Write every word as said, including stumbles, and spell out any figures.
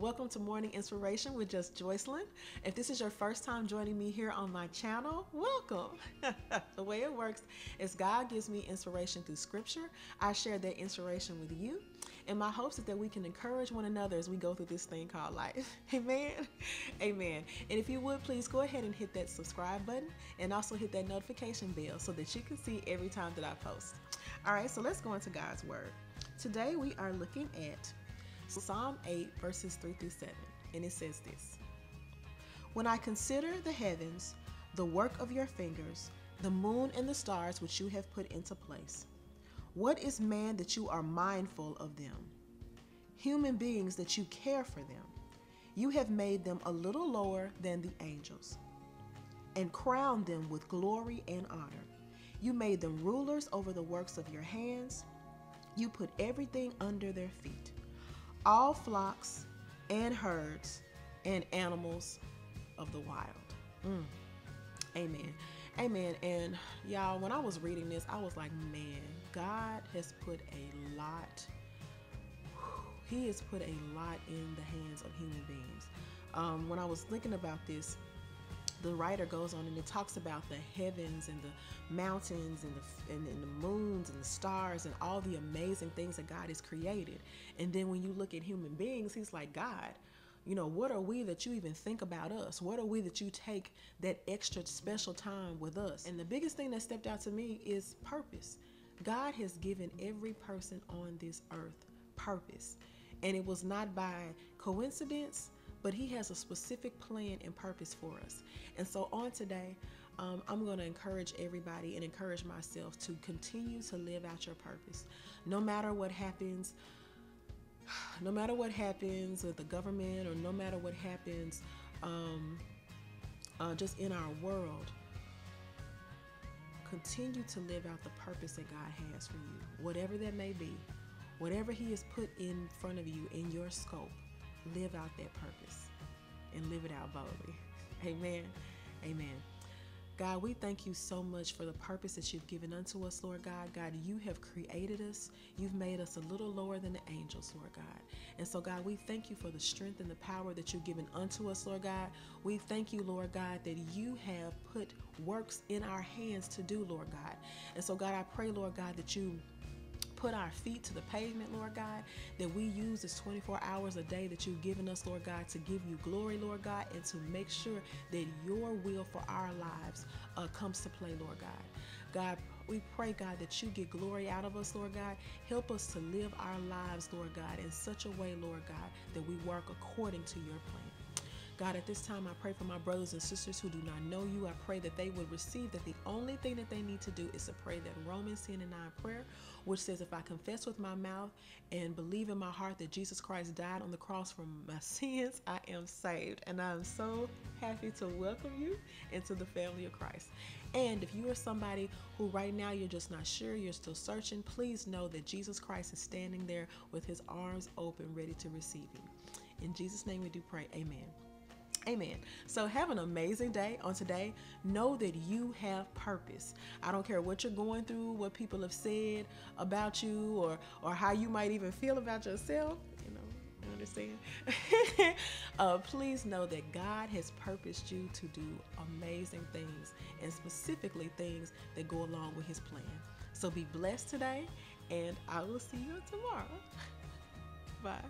Welcome to Morning Inspiration with just Joycelyn. If this is your first time joining me here on my channel, welcome. The way it works is God gives me inspiration through scripture. I share that inspiration with you. And my hopes is that we can encourage one another as we go through this thing called life. Amen. Amen. And if you would, please go ahead and hit that subscribe button and also hit that notification bell so that you can see every time that I post. All right, so let's go into God's word. Today we are looking at Psalm eight verses three through seven, and it says this: When I consider the heavens, the work of your fingers, the moon and the stars which you have put into place, what is man that you are mindful of them? Human beings that you care for them. You have made them a little lower than the angels and crowned them with glory and honor. You made them rulers over the works of your hands. You put everything under their feet, all flocks and herds and animals of the wild. Mm. Amen. Amen. And y'all, when I was reading this, I was like, man, God has put a lot. He has put a lot in the hands of human beings. Um, when I was thinking about this, the writer goes on and it talks about the heavens and the mountains and the, and, and the moons and the stars and all the amazing things that God has created. And then when you look at human beings, he's like, God, you know, what are we that you even think about us? What are we that you take that extra special time with us? And the biggest thing that stepped out to me is purpose. God has given every person on this earth purpose. And it was not by coincidence, but he has a specific plan and purpose for us. And so on today, um, I'm going to encourage everybody and encourage myself to continue to live out your purpose. No matter what happens, no matter what happens with the government, or no matter what happens um, uh, just in our world, continue to live out the purpose that God has for you. Whatever that may be, whatever he has put in front of you in your scope, live out that purpose and live it out boldly. Amen. Amen. God, we thank you so much for the purpose that you've given unto us, Lord God. God, you have created us. You've made us a little lower than the angels, Lord God. And so, God, we thank you for the strength and the power that you've given unto us, Lord God. We thank you, Lord God, that you have put works in our hands to do, Lord God. And so, God, I pray, Lord God, that you put our feet to the pavement, Lord God, that we use this twenty-four hours a day that you've given us, Lord God, to give you glory, Lord God, and to make sure that your will for our lives uh, comes to play, Lord God. God, we pray, God, that you get glory out of us, Lord God. Help us to live our lives, Lord God, in such a way, Lord God, that we work according to your plan. God, at this time, I pray for my brothers and sisters who do not know you. I pray that they would receive that the only thing that they need to do is to pray that Romans ten and nine prayer, which says, if I confess with my mouth and believe in my heart that Jesus Christ died on the cross for my sins, I am saved. And I am so happy to welcome you into the family of Christ. And if you are somebody who right now you're just not sure, you're still searching, please know that Jesus Christ is standing there with his arms open, ready to receive you. In Jesus' name we do pray. Amen. Amen. So have an amazing day on today. Know that you have purpose. I don't care what you're going through, what people have said about you, or, or how you might even feel about yourself. You know, I understand. uh, please know that God has purposed you to do amazing things, and specifically things that go along with his plan. So be blessed today, and I will see you tomorrow. Bye.